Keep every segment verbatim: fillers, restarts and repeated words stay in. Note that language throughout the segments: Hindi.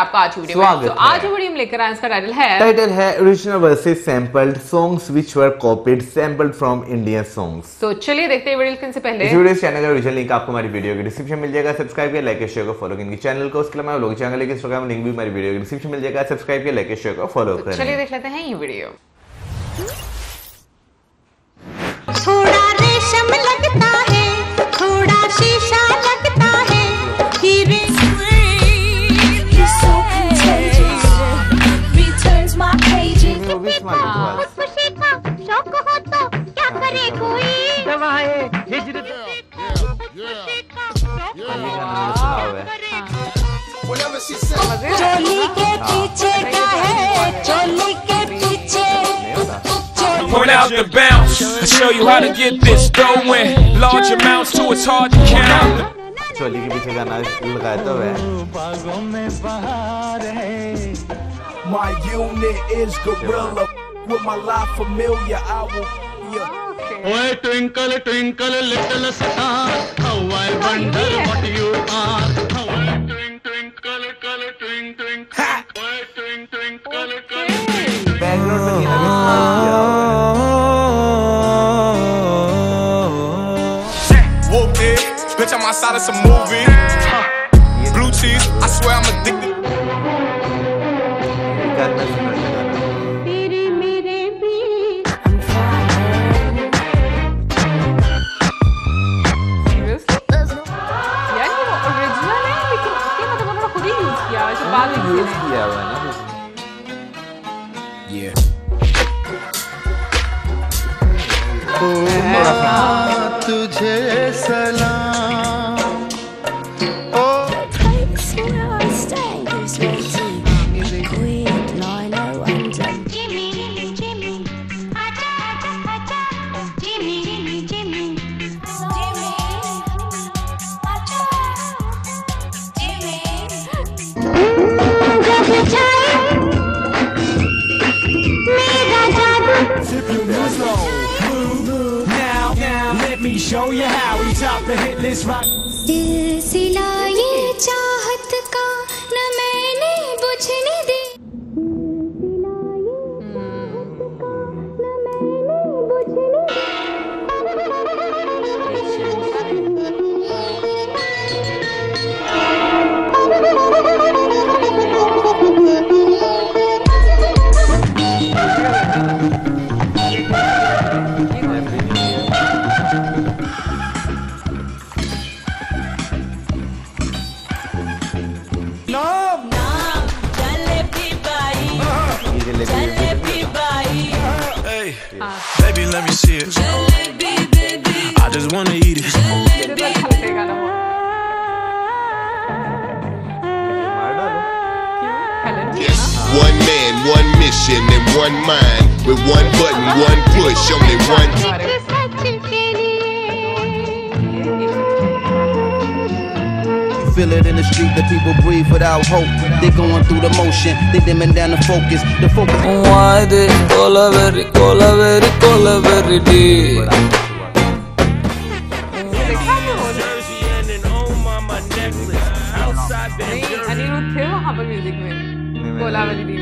आपका आज की वीडियो में। तो आज जो वीडियो हम लेकर आए इसका टाइटल है टाइटल है original versus sampled songs which were copied sampled from Indian songs. तो चलिए देखते हैं वीडियो से पहले। इस वीडियो चैनल का ओरिजिनल लिंक आपको हमारी वीडियो के डिस्क्रिप्शन मिल जाएगा। सब्सक्राइब किया, लाइक शेयर और फॉलो करेंगे चैनल को। उसके अलावा लोग चैनल के इंस्टाग्राम लिंक भी हमारी वीडियो के डिस्क्रिप्शन मिल जाएगा। सब्सक्राइब किया, लाइक शेयर और फॉलो करें। चलिए देख लेते हैं ये वीडियो। थोड़ा रेशम लगता है, थोड़ा शीशा लगता है, हीरे चोली के पीछे का है, चोली के पीछे। Point out the bounce and show you how to get this going. Large amounts to it's hard to count. चोली के पीछे गाना लगाया तो है। बागों में बहार है। My unit is gorilla with my life familiar. I will. Oye twinkle twinkle little star, how I wonder what you are. Oye twinkle twinkle twinkle twinkle. Oye twinkle twinkle. Background में गाना। Bitch, I'm outside of some movie. Huh. Blue cheese, I swear I'm addicted. Yeah. Oh, show you how we top the hit list rock dil se laaye chahat ka na maine bujhne di dil se laaye chahat ka na maine Baby, let me see it. Jalebi, baby. I just wanna eat it. Jalebi. Yes, one man, one mission, and one mind. With one button, one push, only one. You feel it in the street that people breathe without hope. They're going through the motion, they're dimming down the focus. The focus. Why they call a very, call a very. Celebrity. Jersey and an old mama necklace. Outside Bengal. I need to hear how much music में कोलावरी में.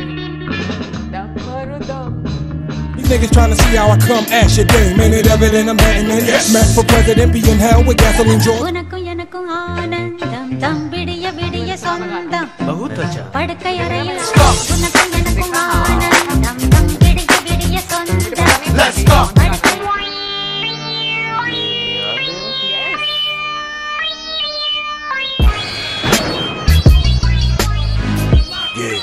These niggas trying to see how I come at your day. Man, it evident I'm hating it. Met for president, be in hell with gasoline joy. Unakku yanakku aanandam, dam vidiya vidiya sondam. बहुत अच्छा. पढ़ के यारे यार. Unakku yanakku aanandam, dam vidiya vidiya sondam. Let's go. Yes. Yeah.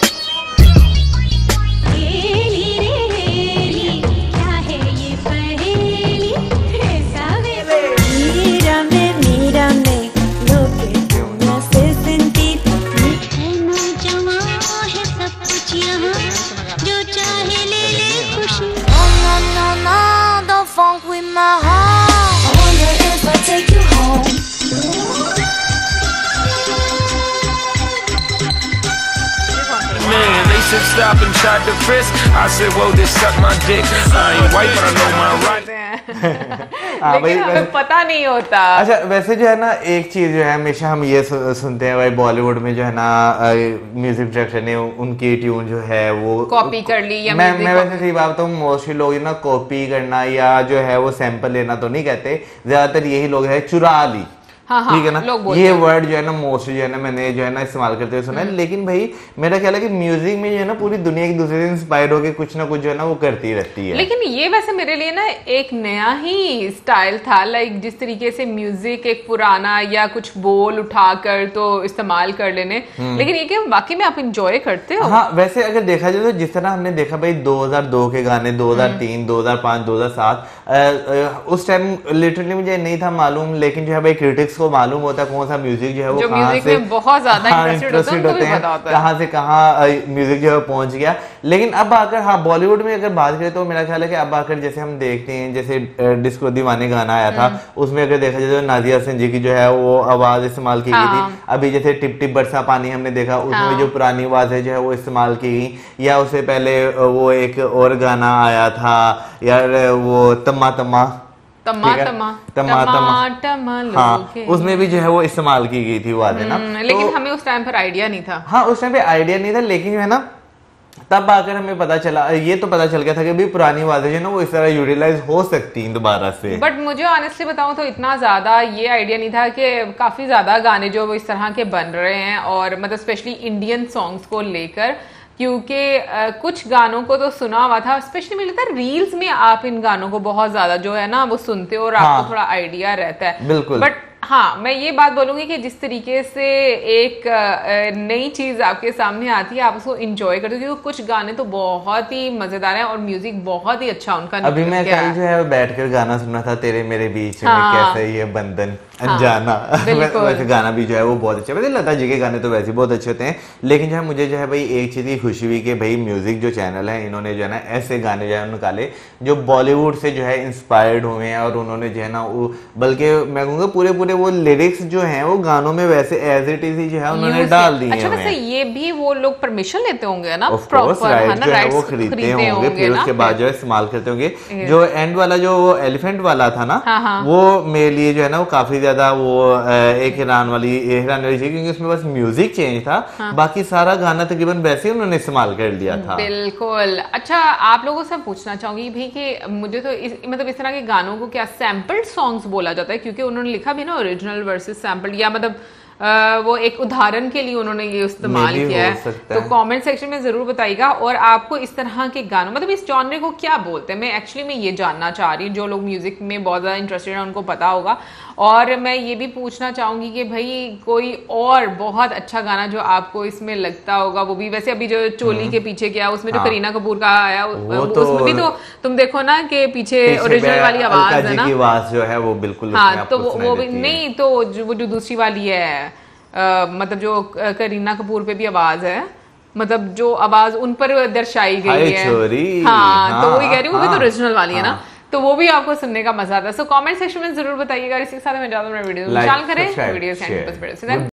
said stop and tried to fist. I said well this suck my dick. I ain't white but I know my right. लेकिन हमें पता नहीं होता। अच्छा वैसे जो है ना एक चीज जो है हमेशा हम ये सु, सुनते हैं भाई बॉलीवुड में जो है ना म्यूजिक डायरेक्टर ने उनकी ट्यून जो है वो कॉपी कर ली या मैं मैं वैसे सही बात हूँ मोस्टली लोग ना कॉपी करना या जो है वो सैंपल लेना तो नहीं कहते, ज्यादातर यही लोग है चुरा ली। हाँ हाँ, ठीक है ना, ये वर्ड जो है ना मोस्टली जो है ना मैंने जो है ना इस्तेमाल करते हुए सुना है। लेकिन भाई मेरा ख्याल है कि म्यूजिक में जो है ना पूरी दुनिया एक दूसरे से इंस्पायर होकर कुछ ना कुछ जो है ना वो करती रहती है। लेकिन ये वैसे मेरे लिए ना एक नया ही स्टाइल था, लाइक जिस तरीके से म्यूजिक एक पुराना या कुछ बोल उठाकर तो इस्तेमाल कर लेने, लेकिन ये वाकई में आप इंजॉय करते हो। हाँ वैसे अगर देखा जाए तो जिस तरह हमने देखा भाई दो हजार दो के गाने, दो हजार तीन, दो हजार पांच, दो हजार सात, उस टाइम लिटरली मुझे नहीं था मालूम, लेकिन जो है भाई क्रिटिक्स को मालूम होता है कौन सा म्यूजिक जो है वो कहां से बहुत ज्यादा इंटरेस्टेड होते हैं, कहां से कहां म्यूजिक जो है पहुंच गया। लेकिन अब आकर हाँ बॉलीवुड में अगर बात करें तो मेरा ख्याल है कि अब आकर जैसे हम देखते हैं जैसे डिस्को दीवाने गाना आया था उसमें अगर देखा जाए तो नाजिया सिंह जी की जो है वो आवाज इस्तेमाल की गई थी। अभी जैसे टिप टिप बरसा पानी हमने देखा उसमें जो पुरानी आवाज है जो है वो इस्तेमाल की गई, या उससे पहले वो एक और गाना आया था यार वो तम्मा तम्मा तमा तमा तमा तमा तमा हाँ, उसमें भी जो है वो इस्तेमाल की गई थी वो आते ना, लेकिन तो, हमें उस टाइम पर आइडिया नहीं था। हाँ उस टाइम पे आइडिया नहीं था, लेकिन जो है ना तब आकर हमें पता चला, ये तो पता चल गया था कि भी पुरानी बातें जो ना वो इस तरह यूटिलाइज हो सकती हैं दोबारा से। बट मुझे ऑनेस्टली बताऊं तो इतना ज्यादा ये आइडिया नहीं था कि काफी ज्यादा गाने जो वो इस तरह के बन रहे हैं, और मतलब स्पेशली इंडियन सॉन्ग्स को लेकर, क्योंकि कुछ गानों को तो सुना हुआ था, स्पेशली मुझे लगता है रील्स में आप इन गानों को बहुत ज्यादा जो है ना वो सुनते हो और हाँ, आपको थोड़ा आइडिया रहता है बिल्कुल। बट हाँ मैं ये बात बोलूंगी कि जिस तरीके से एक नई चीज आपके सामने आती है आप उसको एंजॉय करते हो, क्योंकि कुछ गाने तो बहुत ही मजेदार हैं और म्यूजिक बहुत ही अच्छा उनका। अभी मैं कल जो है बैठकर गाना सुना था तेरे मेरे बीच में कैसे ये बंधन अनजाना, वैसे गाना भी जो है वो बहुत अच्छा है। लता जी के गाने तो वैसे बहुत अच्छे होते हैं, लेकिन जो है मुझे जो है भाई एक चीज की खुशी हुई कि भाई म्यूजिक जो चैनल है इन्होंने जो है ना ऐसे गाने जो है निकाले जो बॉलीवुड से जो है इंस्पायर्ड हुए हैं, और उन्होंने जो है ना बल्कि मैं कहूँगा पूरे पूरे वो लिरिक्स जो है वो गानों में वैसे एज इट इज जो है उन्होंने डाल दिए। अच्छा वैसे ये भी वो लोग परमिशन लेते होंगे ना, प्रॉपर है ना, वो खरीदते होंगे फिर उसके बाद जो है इस्तेमाल करते होंगे। जो एंड वाला जो एलिफेंट वाला था ना वो मेरे लिए जो है ना वो काफी ज्यादा वो एक हैरान वाली हैरान वाली चीज, क्योंकि उसमें बस म्यूजिक चेंज था। हाँ। बाकी सारा गाना तकरीबन वैसे ही उन्होंने इस्तेमाल कर लिया था बिल्कुल। अच्छा आप लोगों से पूछना चाहूंगी भी कि मुझे तो इस, मतलब इस तरह के गानों को क्या सैम्पल्ड सॉन्ग्स बोला जाता है, क्योंकि उन्होंने लिखा भी ना ओरिजिनल वर्सेस सैम्पल्ड, या मतलब आ, वो एक उदाहरण के लिए उन्होंने ये इस्तेमाल किया है, तो कमेंट सेक्शन में जरूर बताइएगा। और आपको इस तरह के गानों मतलब इस जॉनरे को क्या बोलते हैं, मैं एक्चुअली मैं ये जानना चाह रही हूँ, जो लोग म्यूजिक में बहुत ज़्यादा इंटरेस्टेड हैं उनको पता होगा। और मैं ये भी पूछना चाहूँगी कि भाई कोई और बहुत अच्छा गाना जो आपको इसमें लगता होगा वो भी, वैसे अभी जो चोली के पीछे क्या उसमें जो करीना कपूर का आया उसमें भी तो तुम देखो ना कि पीछे ओरिजिनल वाली आवाज है ना, आवाज जो है वो बिल्कुल हाँ तो वो भी नहीं, तो वो जो दूसरी वाली है Uh, मतलब जो करीना कपूर पे भी आवाज है, मतलब जो आवाज उन पर दर्शाई गई है हाँ, हाँ, तो वही कह रही हूँ हाँ, वो भी तो ओरिजिनल वाली हाँ, है ना, तो वो भी आपको सुनने का मजा आता है। सो कमेंट सेक्शन में जरूर बताइएगा, और इसी के साथ मैं वीडियो करें वीडियो